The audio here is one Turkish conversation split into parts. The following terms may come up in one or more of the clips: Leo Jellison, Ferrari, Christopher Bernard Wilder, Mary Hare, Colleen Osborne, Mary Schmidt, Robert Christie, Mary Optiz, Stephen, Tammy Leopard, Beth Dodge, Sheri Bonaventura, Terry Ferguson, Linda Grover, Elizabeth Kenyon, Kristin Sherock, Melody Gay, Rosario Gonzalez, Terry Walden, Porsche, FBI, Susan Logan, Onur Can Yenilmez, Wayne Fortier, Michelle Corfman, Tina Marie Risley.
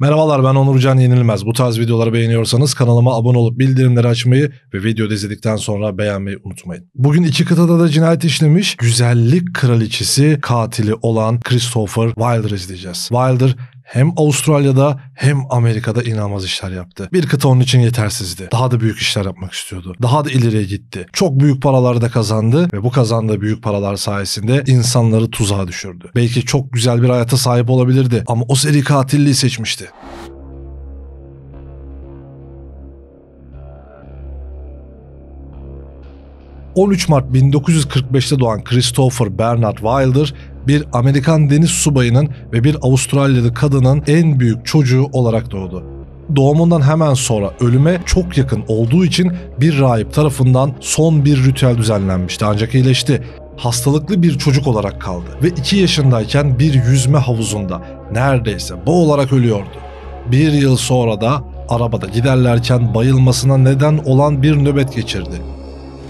Merhabalar, ben Onur Can Yenilmez. Bu tarz videoları beğeniyorsanız kanalıma abone olup bildirimleri açmayı ve videoyu izledikten sonra beğenmeyi unutmayın. Bugün iki kıtada da cinayet işlemiş, güzellik kraliçesi katili olan Christopher Wilder'ı izleyeceğiz. Wilder hem Avustralya'da hem Amerika'da inanılmaz işler yaptı. Bir kıta onun için yetersizdi. Daha da büyük işler yapmak istiyordu. Daha da ileriye gitti. Çok büyük paralar da kazandı ve bu kazandığı büyük paralar sayesinde insanları tuzağa düşürdü. Belki çok güzel bir hayata sahip olabilirdi ama o seri katilliği seçmişti. ...13 Mart 1945'te doğan Christopher Bernard Wilder... bir Amerikan deniz subayının ve bir Avustralyalı kadının en büyük çocuğu olarak doğdu. Doğumundan hemen sonra ölüme çok yakın olduğu için bir rahip tarafından son bir ritüel düzenlenmişti, ancak iyileşti. Hastalıklı bir çocuk olarak kaldı ve 2 yaşındayken bir yüzme havuzunda neredeyse boğularak ölüyordu. Bir yıl sonra da arabada giderlerken bayılmasına neden olan bir nöbet geçirdi.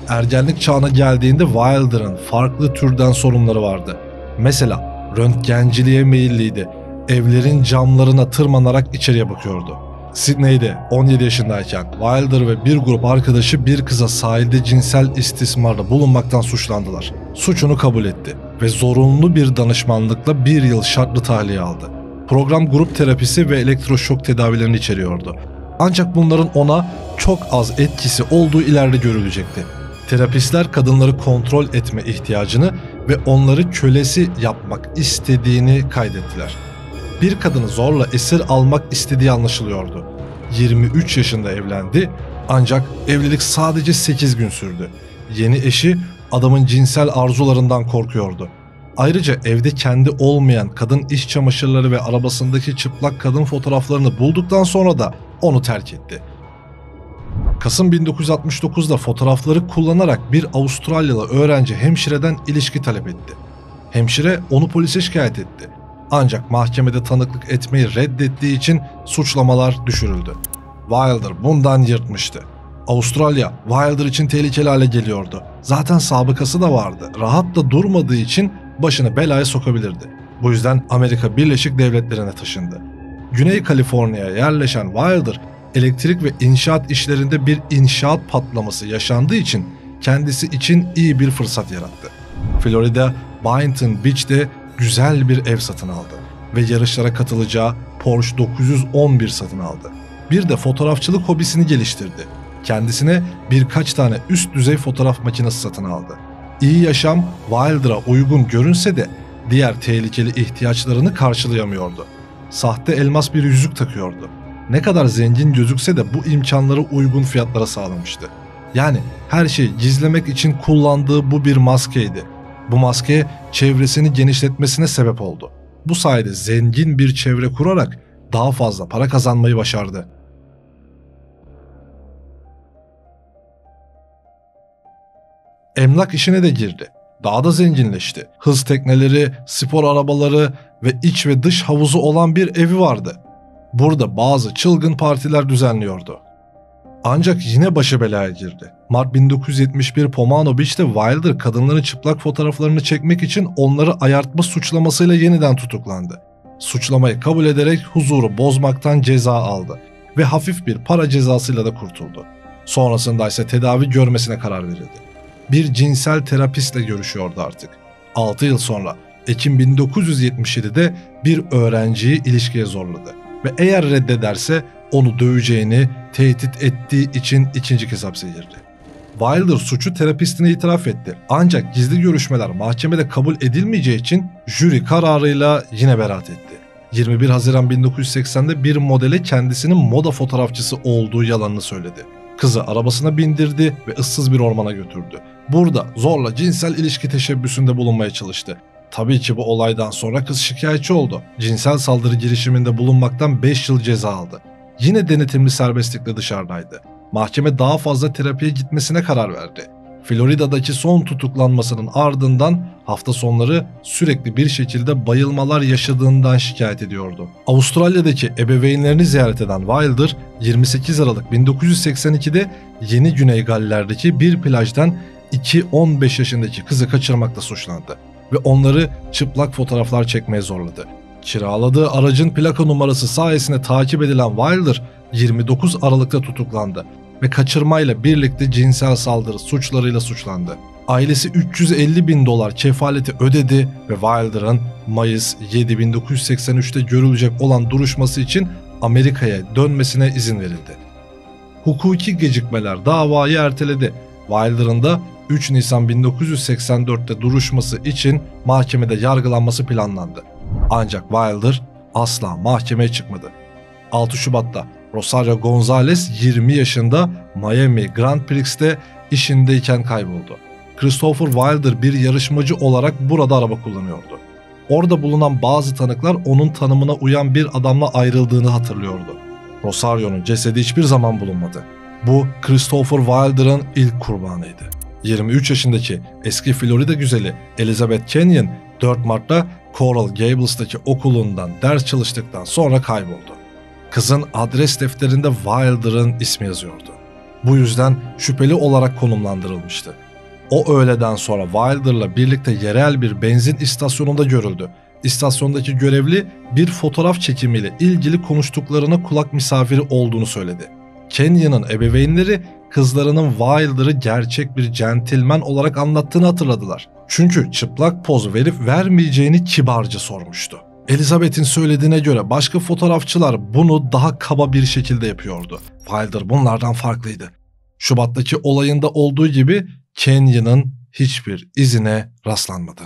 Ergenlik çağına geldiğinde Wilder'ın farklı türden sorunları vardı. Mesela röntgenciliğe meyilliydi. Evlerin camlarına tırmanarak içeriye bakıyordu. Sydney'de 17 yaşındayken Wilder ve bir grup arkadaşı bir kıza sahilde cinsel istismarda bulunmaktan suçlandılar. Suçunu kabul etti ve zorunlu bir danışmanlıkla bir yıl şartlı tahliye aldı. Program grup terapisi ve elektroşok tedavilerini içeriyordu. Ancak bunların ona çok az etkisi olduğu ileride görülecekti. Terapistler kadınları kontrol etme ihtiyacını ve onları kölesi yapmak istediğini kaydettiler. Bir kadını zorla esir almak istediği anlaşılıyordu. 23 yaşında evlendi, ancak evlilik sadece 8 gün sürdü. Yeni eşi adamın cinsel arzularından korkuyordu. Ayrıca evde kendi olmayan kadın iş çamaşırları ve arabasındaki çıplak kadın fotoğraflarını bulduktan sonra da onu terk etti. Kasım 1969'da fotoğrafları kullanarak bir Avustralyalı öğrenci hemşireden ilişki talep etti. Hemşire onu polise şikayet etti. Ancak mahkemede tanıklık etmeyi reddettiği için suçlamalar düşürüldü. Wilder bundan yırtmıştı. Avustralya Wilder için tehlikeli hale geliyordu. Zaten sabıkası da vardı. Rahat da durmadığı için başını belaya sokabilirdi. Bu yüzden Amerika Birleşik Devletleri'ne taşındı. Güney Kaliforniya'ya yerleşen Wilder, elektrik ve inşaat işlerinde bir inşaat patlaması yaşandığı için kendisi için iyi bir fırsat yarattı. Florida, Boynton Beach'te güzel bir ev satın aldı ve yarışlara katılacağı Porsche 911 satın aldı. Bir de fotoğrafçılık hobisini geliştirdi. Kendisine birkaç tane üst düzey fotoğraf makinesi satın aldı. İyi yaşam Wilder'a uygun görünse de diğer tehlikeli ihtiyaçlarını karşılayamıyordu. Sahte elmas bir yüzük takıyordu. Ne kadar zengin gözükse de bu imkanları uygun fiyatlara sağlamıştı. Yani her şeyi gizlemek için kullandığı bu bir maskeydi. Bu maske çevresini genişletmesine sebep oldu. Bu sayede zengin bir çevre kurarak daha fazla para kazanmayı başardı. Emlak işine de girdi. Daha da zenginleşti. Hız tekneleri, spor arabaları ve iç ve dış havuzu olan bir evi vardı. Burada bazı çılgın partiler düzenliyordu. Ancak yine başı belaya girdi. Mart 1971 Pomano Beach'te Wilder kadınların çıplak fotoğraflarını çekmek için onları ayartma suçlamasıyla yeniden tutuklandı. Suçlamayı kabul ederek huzuru bozmaktan ceza aldı ve hafif bir para cezasıyla da kurtuldu. Sonrasında ise tedavi görmesine karar verildi. Bir cinsel terapistle görüşüyordu artık. 6 yıl sonra Ekim 1977'de bir öğrenciyi ilişkiye zorladı. Ve eğer reddederse onu döveceğini tehdit ettiği için 2. kez hapse girdi. Wilder suçu terapistine itiraf etti. Ancak gizli görüşmeler mahkemede kabul edilmeyeceği için jüri kararıyla yine beraat etti. 21 Haziran 1980'de bir modele kendisinin moda fotoğrafçısı olduğu yalanını söyledi. Kızı arabasına bindirdi ve ıssız bir ormana götürdü. Burada zorla cinsel ilişki teşebbüsünde bulunmaya çalıştı. Tabii ki bu olaydan sonra kız şikayetçi oldu. Cinsel saldırı girişiminde bulunmaktan 5 yıl ceza aldı. Yine denetimli serbestlikle dışarıdaydı. Mahkeme daha fazla terapiye gitmesine karar verdi. Florida'daki son tutuklanmasının ardından hafta sonları sürekli bir şekilde bayılmalar yaşadığından şikayet ediyordu. Avustralya'daki ebeveynlerini ziyaret eden Wilder, 28 Aralık 1982'de Yeni Güney Galler'deki bir plajdan 2-15 yaşındaki kızı kaçırmakla suçlandı ve onları çıplak fotoğraflar çekmeye zorladı. Kiraladığı aracın plaka numarası sayesinde takip edilen Wilder 29 Aralık'ta tutuklandı ve kaçırmayla birlikte cinsel saldırı suçlarıyla suçlandı. Ailesi 350 bin dolar kefaleti ödedi ve Wilder'ın Mayıs 7, 1983'te görülecek olan duruşması için Amerika'ya dönmesine izin verildi. Hukuki gecikmeler davayı erteledi. Wilder'ın da 3 Nisan 1984'te duruşması için mahkemede yargılanması planlandı. Ancak Wilder asla mahkemeye çıkmadı. 6 Şubat'ta Rosario Gonzalez 20 yaşında Miami Grand Prix'te işindeyken kayboldu. Christopher Wilder bir yarışmacı olarak burada araba kullanıyordu. Orada bulunan bazı tanıklar onun tanımına uyan bir adamla ayrıldığını hatırlıyordu. Rosario'nun cesedi hiçbir zaman bulunmadı. Bu Christopher Wilder'ın ilk kurbanıydı. 23 yaşındaki eski Florida güzeli Elizabeth Kenyon 4 Mart'ta Coral Gables'taki okulundan ders çalıştıktan sonra kayboldu. Kızın adres defterinde Wilder'ın ismi yazıyordu. Bu yüzden şüpheli olarak konumlandırılmıştı. O öğleden sonra Wilder'la birlikte yerel bir benzin istasyonunda görüldü. İstasyondaki görevli bir fotoğraf çekimiyle ilgili konuştuklarına kulak misafiri olduğunu söyledi. Kenyon'un ebeveynleri kızlarının Wilder'ı gerçek bir centilmen olarak anlattığını hatırladılar. Çünkü çıplak poz verip vermeyeceğini kibarca sormuştu. Elizabeth'in söylediğine göre başka fotoğrafçılar bunu daha kaba bir şekilde yapıyordu. Wilder bunlardan farklıydı. Şubat'taki olayında olduğu gibi Kenyon'un hiçbir izine rastlanmadı.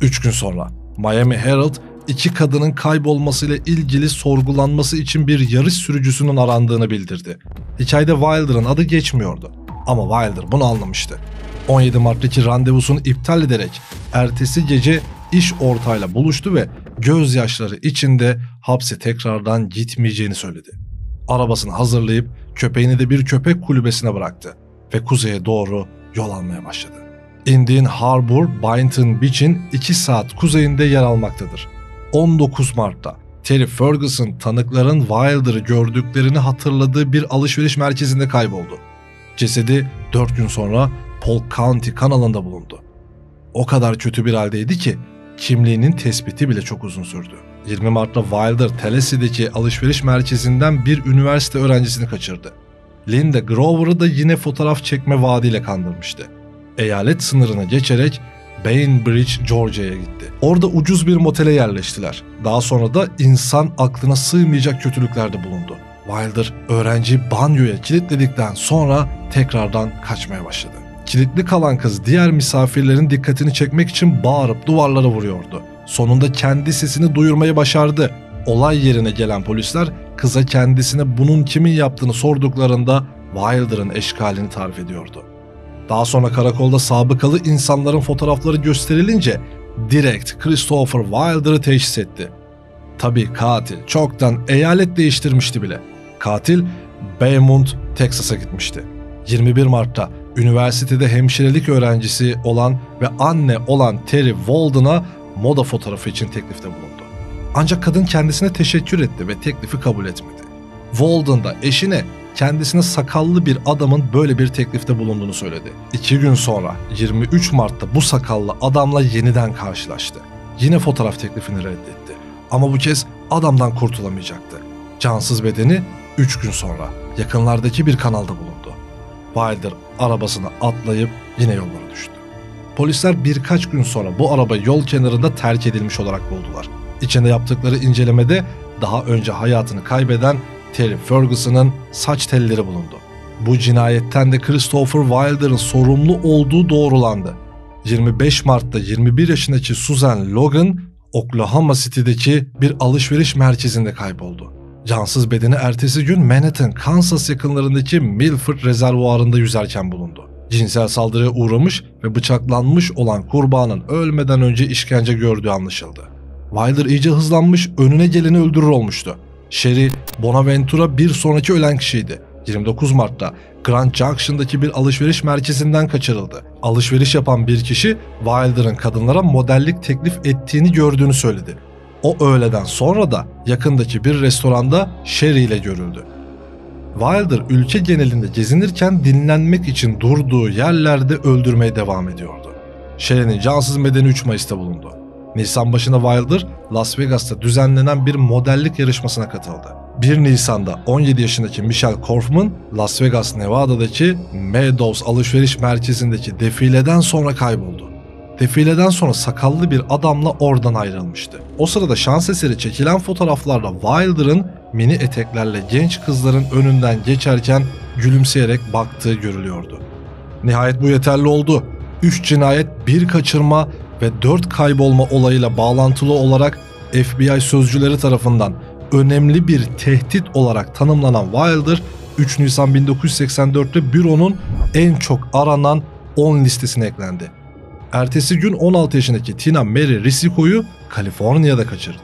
3 gün sonra Miami Herald, 2 kadının kaybolmasıyla ilgili sorgulanması için bir yarış sürücüsünün arandığını bildirdi. Hikayede Wilder'ın adı geçmiyordu. Ama Wilder bunu anlamıştı. 17 Mart'taki randevusunu iptal ederek ertesi gece iş ortağıyla buluştu ve gözyaşları içinde hapse tekrardan gitmeyeceğini söyledi. Arabasını hazırlayıp köpeğini de bir köpek kulübesine bıraktı ve kuzeye doğru yol almaya başladı. Indian Harbor, Boynton Beach'in 2 saat kuzeyinde yer almaktadır. 19 Mart'ta Terry Ferguson tanıkların Wilder'ı gördüklerini hatırladığı bir alışveriş merkezinde kayboldu. Cesedi 4 gün sonra Polk County kanalında bulundu. O kadar kötü bir haldeydi ki kimliğinin tespiti bile çok uzun sürdü. 20 Mart'ta Wilder Tennessee'deki alışveriş merkezinden bir üniversite öğrencisini kaçırdı. Linda Grover'ı da yine fotoğraf çekme vaadiyle kandırmıştı. Eyalet sınırına geçerek Bainbridge, Georgia'ya gitti. Orada ucuz bir motele yerleştiler. Daha sonra da insan aklına sığmayacak kötülüklerde bulundu. Wilder öğrenciyi banyoya kilitledikten sonra tekrardan kaçmaya başladı. Kilitli kalan kız diğer misafirlerin dikkatini çekmek için bağırıp duvarlara vuruyordu. Sonunda kendi sesini duyurmayı başardı. Olay yerine gelen polisler kıza kendisine bunun kimin yaptığını sorduklarında Wilder'ın eşkalini tarif ediyordu. Daha sonra karakolda sabıkalı insanların fotoğrafları gösterilince direkt Christopher Wilder'ı teşhis etti. Tabii katil çoktan eyalet değiştirmişti bile. Katil Beaumont, Texas'a gitmişti. 21 Mart'ta üniversitede hemşirelik öğrencisi olan ve anne olan Terry Walden'a moda fotoğrafı için teklifte bulundu. Ancak kadın kendisine teşekkür etti ve teklifi kabul etmedi. Walden da eşine kendisine sakallı bir adamın böyle bir teklifte bulunduğunu söyledi. 2 gün sonra 23 Mart'ta bu sakallı adamla yeniden karşılaştı. Yine fotoğraf teklifini reddetti. Ama bu kez adamdan kurtulamayacaktı. Cansız bedeni 3 gün sonra yakınlardaki bir kanalda bulundu. Wilder arabasına atlayıp yine yollara düştü. Polisler birkaç gün sonra bu arabayı yol kenarında terk edilmiş olarak buldular. İçinde yaptıkları incelemede daha önce hayatını kaybeden Terry Ferguson'ın saç telleri bulundu. Bu cinayetten de Christopher Wilder'ın sorumlu olduğu doğrulandı. 25 Mart'ta 21 yaşındaki Susan Logan, Oklahoma City'deki bir alışveriş merkezinde kayboldu. Cansız bedeni ertesi gün Manhattan, Kansas yakınlarındaki Milford rezervuarında yüzerken bulundu. Cinsel saldırıya uğramış ve bıçaklanmış olan kurbanın ölmeden önce işkence gördüğü anlaşıldı. Wilder iyice hızlanmış, önüne geleni öldürür olmuştu. Sheri Bonaventura bir sonraki ölen kişiydi. 29 Mart'ta Grand Junction'daki bir alışveriş merkezinden kaçırıldı. Alışveriş yapan bir kişi Wilder'ın kadınlara modellik teklif ettiğini gördüğünü söyledi. O öğleden sonra da yakındaki bir restoranda Sheri ile görüldü. Wilder ülke genelinde gezinirken dinlenmek için durduğu yerlerde öldürmeye devam ediyordu. Sheri'nin cansız bedeni 3 Mayıs'ta bulundu. Nisan başına Wilder, Las Vegas'ta düzenlenen bir modellik yarışmasına katıldı. 1 Nisan'da 17 yaşındaki Michelle Corfman, Las Vegas, Nevada'daki Meadows alışveriş merkezindeki defileden sonra kayboldu. Defileden sonra sakallı bir adamla oradan ayrılmıştı. O sırada şans eseri çekilen fotoğraflarda Wilder'ın mini eteklerle genç kızların önünden geçerken gülümseyerek baktığı görülüyordu. Nihayet bu yeterli oldu. 3 cinayet, 1 kaçırma ve 4 kaybolma olayıyla bağlantılı olarak FBI sözcüleri tarafından önemli bir tehdit olarak tanımlanan Wilder, 3 Nisan 1984'te büronun en çok aranan 10 listesine eklendi. Ertesi gün 16 yaşındaki Tina Marie Risley'yi Kaliforniya'da kaçırdı.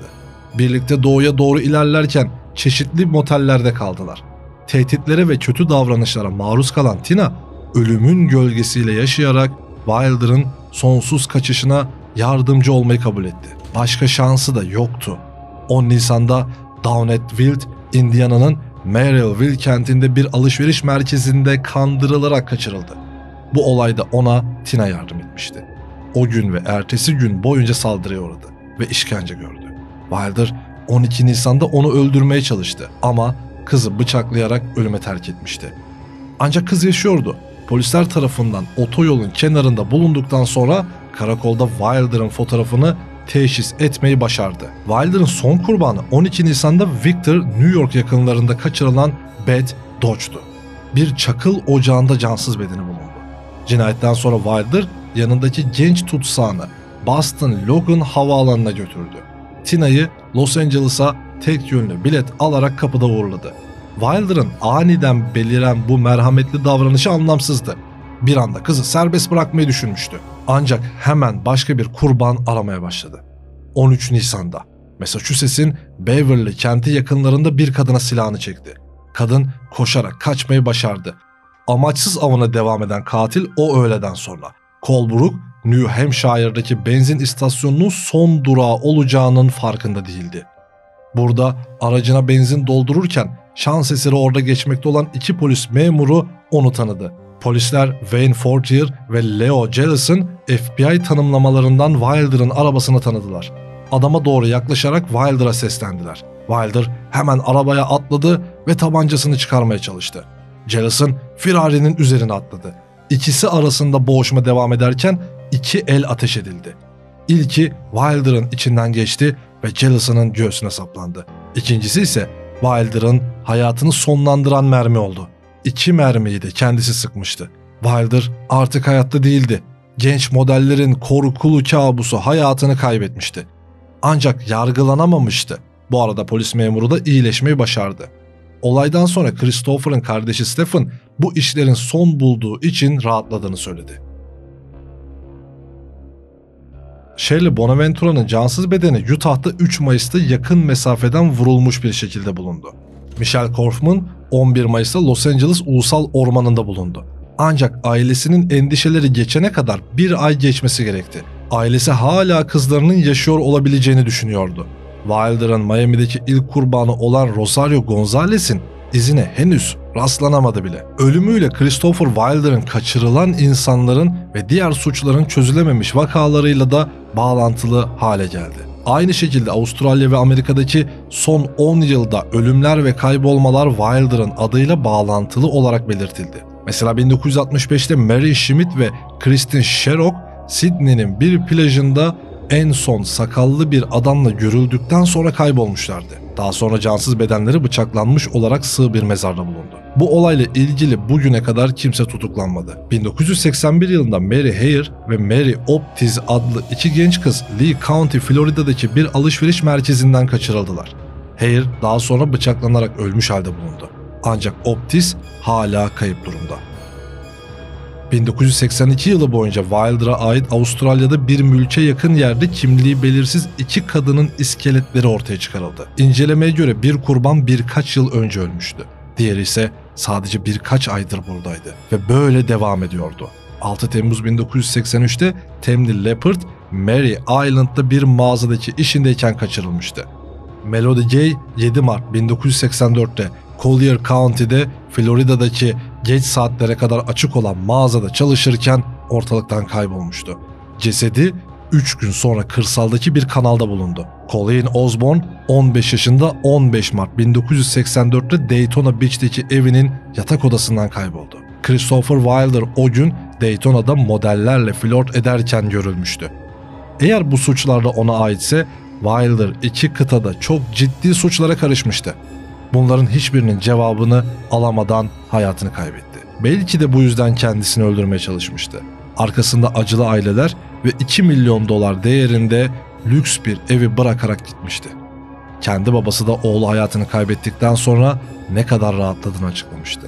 Birlikte doğuya doğru ilerlerken çeşitli motellerde kaldılar. Tehditlere ve kötü davranışlara maruz kalan Tina, ölümün gölgesiyle yaşayarak Wilder'ın sonsuz kaçışına yardımcı olmayı kabul etti. Başka şansı da yoktu. 10 Nisan'da Downettville, Indiana'nın Maryville kentinde bir alışveriş merkezinde kandırılarak kaçırıldı. Bu olayda ona Tina yardım etmişti. O gün ve ertesi gün boyunca saldırıya uğradı ve işkence gördü. Wilder 12 Nisan'da onu öldürmeye çalıştı ama kızı bıçaklayarak ölüme terk etmişti. Ancak kız yaşıyordu. Polisler tarafından otoyolun kenarında bulunduktan sonra karakolda Wilder'ın fotoğrafını teşhis etmeyi başardı. Wilder'ın son kurbanı 12 Nisan'da Victor, New York yakınlarında kaçırılan Beth Dodge'tu. Bir çakıl ocağında cansız bedeni bulundu. Cinayetten sonra Wilder yanındaki genç tutsağını Boston Logan havaalanına götürdü. Tina'yı Los Angeles'a tek yönlü bilet alarak kapıda uğurladı. Wilder'ın aniden beliren bu merhametli davranışı anlamsızdı. Bir anda kızı serbest bırakmayı düşünmüştü. Ancak hemen başka bir kurban aramaya başladı. 13 Nisan'da Massachusetts'in Beverly kenti yakınlarında bir kadına silahını çekti. Kadın koşarak kaçmayı başardı. Amaçsız avına devam eden katil o öğleden sonra Colebrook, New Hampshire'daki benzin istasyonunun son durağı olacağının farkında değildi. Burada aracına benzin doldururken şans eseri orada geçmekte olan 2 polis memuru onu tanıdı. Polisler Wayne Fortier ve Leo Jellison FBI tanımlamalarından Wilder'ın arabasını tanıdılar. Adama doğru yaklaşarak Wilder'a seslendiler. Wilder hemen arabaya atladı ve tabancasını çıkarmaya çalıştı. Jellison Ferrari'nin üzerine atladı. İkisi arasında boğuşma devam ederken 2 el ateş edildi. İlki Wilder'ın içinden geçti ve Jellison'ın göğsüne saplandı. İkincisi ise Wilder'ın hayatını sonlandıran mermi oldu. 2 mermiyi de kendisi sıkmıştı. Wilder artık hayatta değildi. Genç modellerin korkulu kabusu hayatını kaybetmişti. Ancak yargılanamamıştı. Bu arada polis memuru da iyileşmeyi başardı. Olaydan sonra Christopher'ın kardeşi Stephen bu işlerin son bulduğu için rahatladığını söyledi. Sheri Bonaventura'nın cansız bedeni Utah'ta 3 Mayıs'ta yakın mesafeden vurulmuş bir şekilde bulundu. Michelle Corfman 11 Mayıs'ta Los Angeles Ulusal Ormanı'nda bulundu. Ancak ailesinin endişeleri geçene kadar bir ay geçmesi gerekti. Ailesi hala kızlarının yaşıyor olabileceğini düşünüyordu. Wilder'ın Miami'deki ilk kurbanı olan Rosario Gonzalez'in izine henüz rastlanamadı bile. Ölümüyle Christopher Wilder'ın kaçırılan insanların ve diğer suçların çözülememiş vakalarıyla da bağlantılı hale geldi. Aynı şekilde Avustralya ve Amerika'daki son 10 yılda ölümler ve kaybolmalar Wilder'ın adıyla bağlantılı olarak belirtildi. Mesela 1965'te Mary Schmidt ve Kristin Sherock, Sydney'nin bir plajında en son sakallı bir adamla görüldükten sonra kaybolmuşlardı. Daha sonra cansız bedenleri bıçaklanmış olarak sığ bir mezarda bulundu. Bu olayla ilgili bugüne kadar kimse tutuklanmadı. 1981 yılında Mary Hare ve Mary Optiz adlı 2 genç kız Lee County, Florida'daki bir alışveriş merkezinden kaçırıldılar. Hare daha sonra bıçaklanarak ölmüş halde bulundu. Ancak Optiz hala kayıp durumda. 1982 yılı boyunca Wilder'a ait Avustralya'da bir mülke yakın yerde kimliği belirsiz 2 kadının iskeletleri ortaya çıkarıldı. İncelemeye göre bir kurban birkaç yıl önce ölmüştü. Diğeri ise sadece birkaç aydır buradaydı ve böyle devam ediyordu. 6 Temmuz 1983'te Tammy Leopard, Mary Island'da bir mağazadaki işindeyken kaçırılmıştı. Melody Gay 7 Mart 1984'te Collier County'de Florida'daki geç saatlere kadar açık olan mağazada çalışırken ortalıktan kaybolmuştu. Cesedi 3 gün sonra kırsaldaki bir kanalda bulundu. Colleen Osborne 15 yaşında 15 Mart 1984'te Daytona Beach'teki evinin yatak odasından kayboldu. Christopher Wilder o gün Daytona'da modellerle flört ederken görülmüştü. Eğer bu suçlar da ona aitse Wilder iki kıtada çok ciddi suçlara karışmıştı. Bunların hiçbirinin cevabını alamadan hayatını kaybetti. Belki de bu yüzden kendisini öldürmeye çalışmıştı. Arkasında acılı aileler ve 2 milyon dolar değerinde lüks bir evi bırakarak gitmişti. Kendi babası da oğlu hayatını kaybettikten sonra ne kadar rahatladığını açıklamıştı.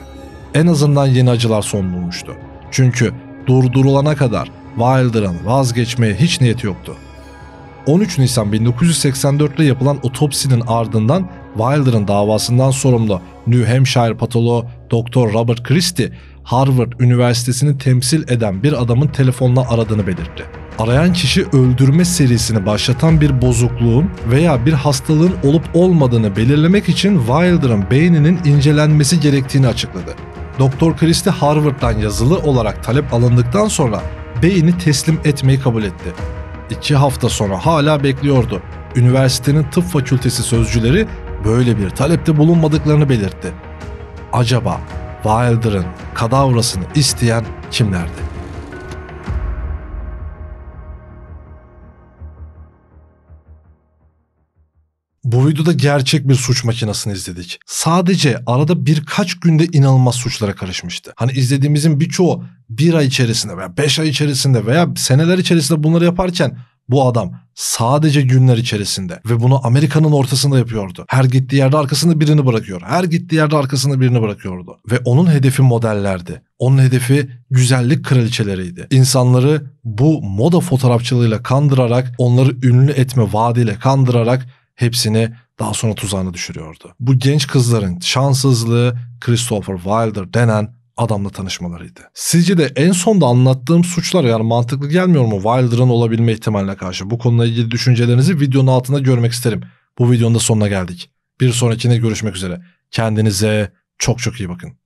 En azından yeni acılar son bulmuştu. Çünkü durdurulana kadar Wilder'ın vazgeçmeye hiç niyeti yoktu. 13 Nisan 1984'te yapılan otopsinin ardından Wilder'ın davasından sorumlu New Hampshire patoloğu Dr. Robert Christie, Harvard Üniversitesi'ni temsil eden bir adamın telefonla aradığını belirtti. Arayan kişi öldürme serisini başlatan bir bozukluğun veya bir hastalığın olup olmadığını belirlemek için Wilder'ın beyninin incelenmesi gerektiğini açıkladı. Dr. Christie Harvard'dan yazılı olarak talep alındıktan sonra beyni teslim etmeyi kabul etti. 2 hafta sonra hala bekliyordu. Üniversitenin tıp fakültesi sözcüleri böyle bir talepte bulunmadıklarını belirtti. Acaba Wilder'ın kadavrasını isteyen kimlerdi? Bu videoda gerçek bir suç makinesini izledik. Sadece arada birkaç günde inanılmaz suçlara karışmıştı. Hani izlediğimizin birçoğu 1 ay içerisinde veya 5 ay içerisinde veya seneler içerisinde bunları yaparken bu adam sadece günler içerisinde ve bunu Amerika'nın ortasında yapıyordu. Her gittiği yerde arkasında birini bırakıyor. Her gittiği yerde arkasında birini bırakıyordu. Ve onun hedefi modellerdi. Onun hedefi güzellik kraliçeleriydi. İnsanları bu moda fotoğrafçılığıyla kandırarak, onları ünlü etme vaadiyle kandırarak hepsini daha sonra tuzağına düşürüyordu. Bu genç kızların şanssızlığı Christopher Wilder denen adamla tanışmalarıydı. Sizce de en sonda anlattığım suçlar yani mantıklı gelmiyor mu Wilder'ın olabilme ihtimaline karşı? Bu konuyla ilgili düşüncelerinizi videonun altında görmek isterim. Bu videonun da sonuna geldik. Bir sonrakine görüşmek üzere. Kendinize çok çok iyi bakın.